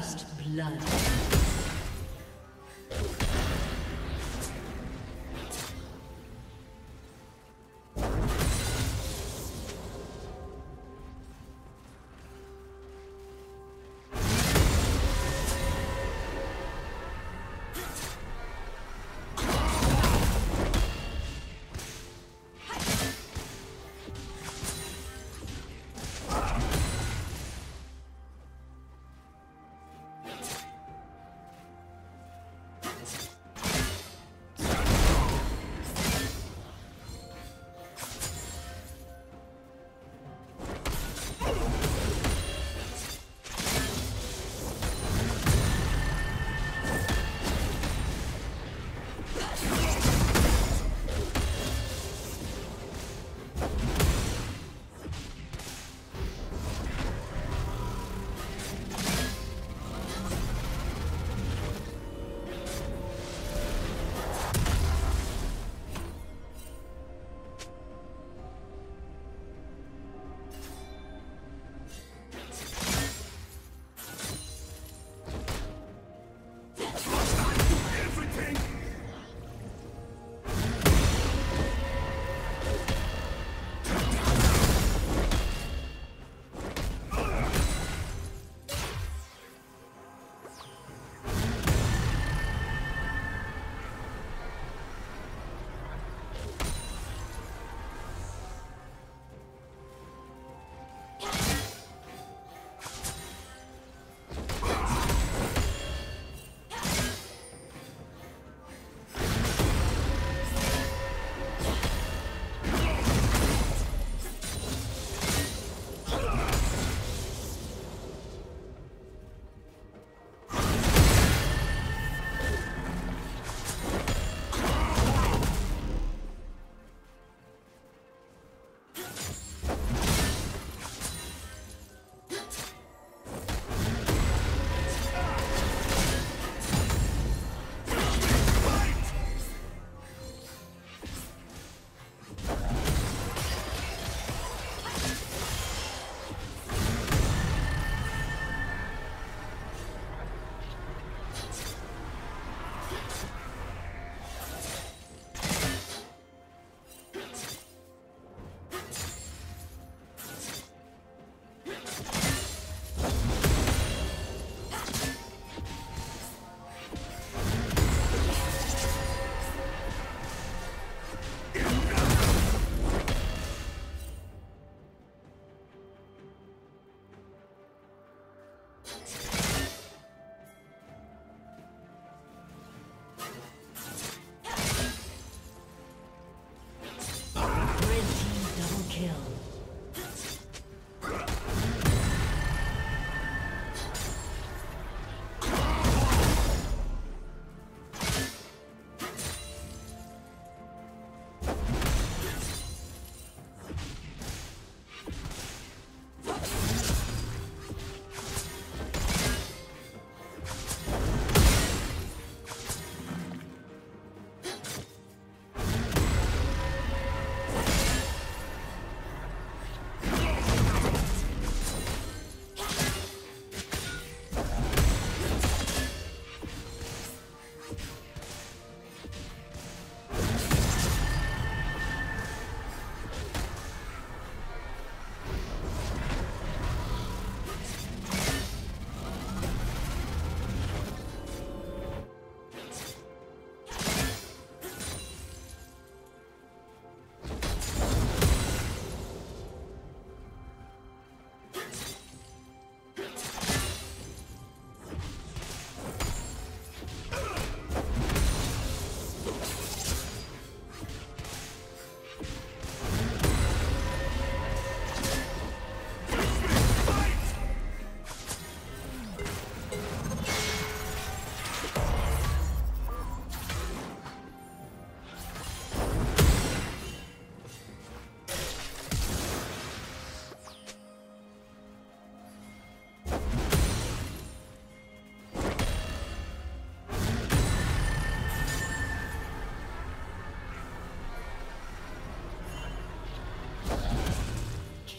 First blood.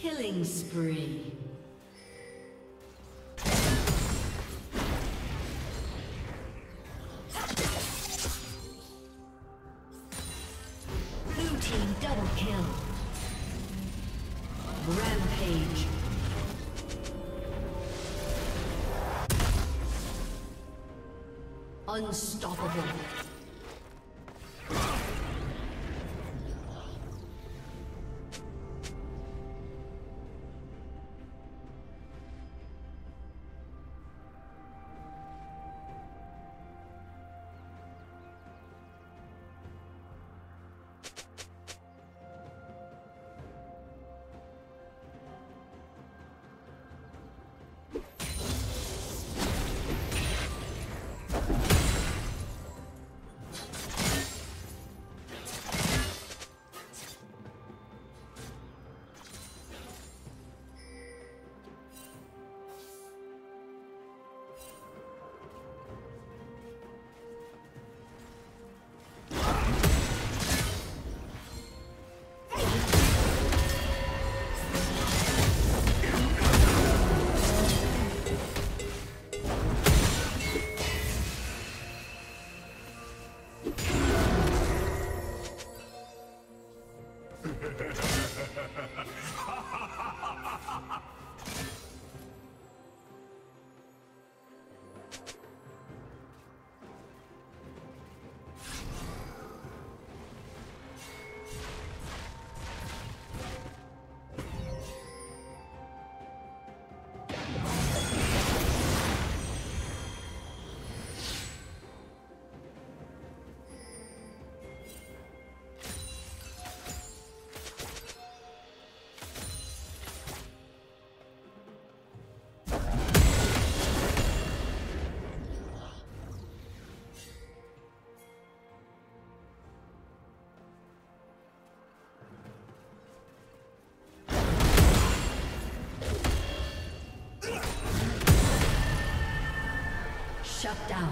Killing spree. Unstoppable. Shut down.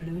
Blue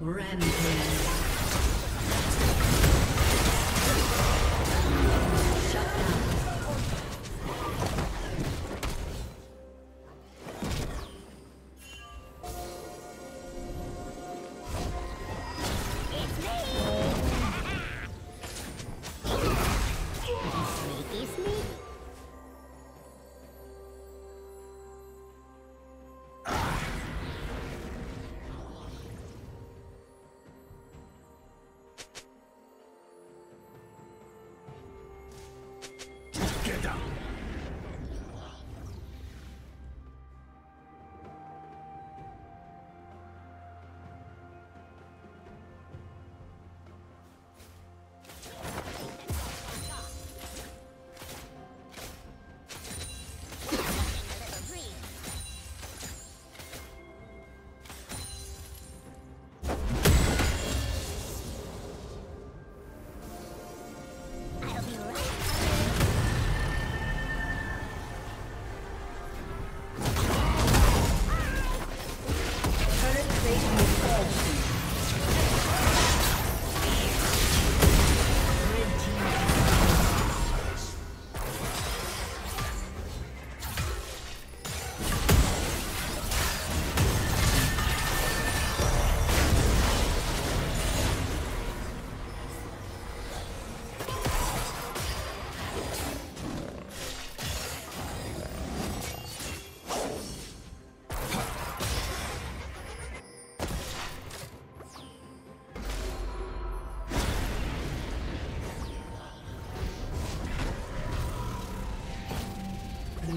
Rampage.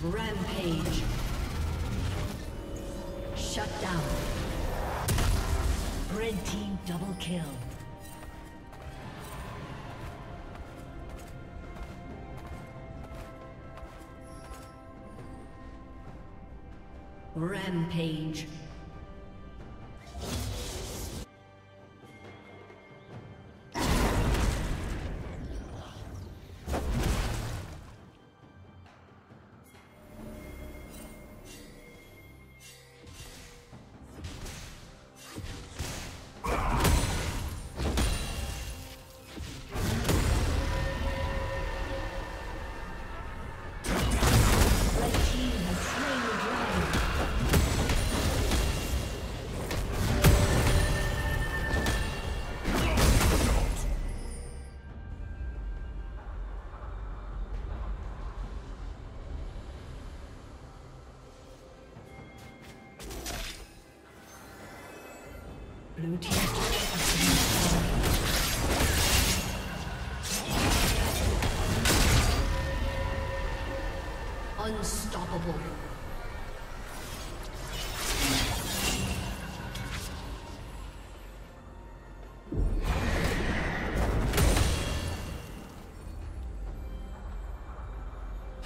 Rampage. Shut down. Red team double kill. Rampage. Blue team unstoppable.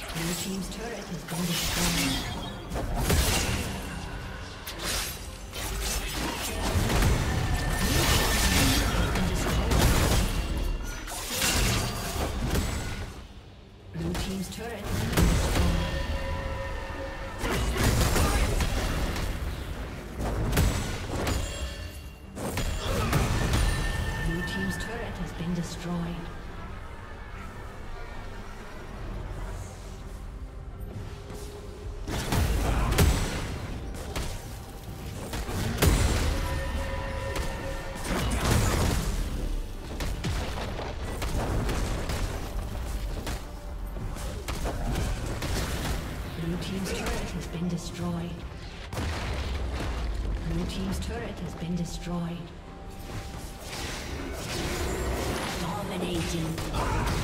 Blue team's turret has been destroyed. Blue Blue team's turret has been destroyed. Dominating.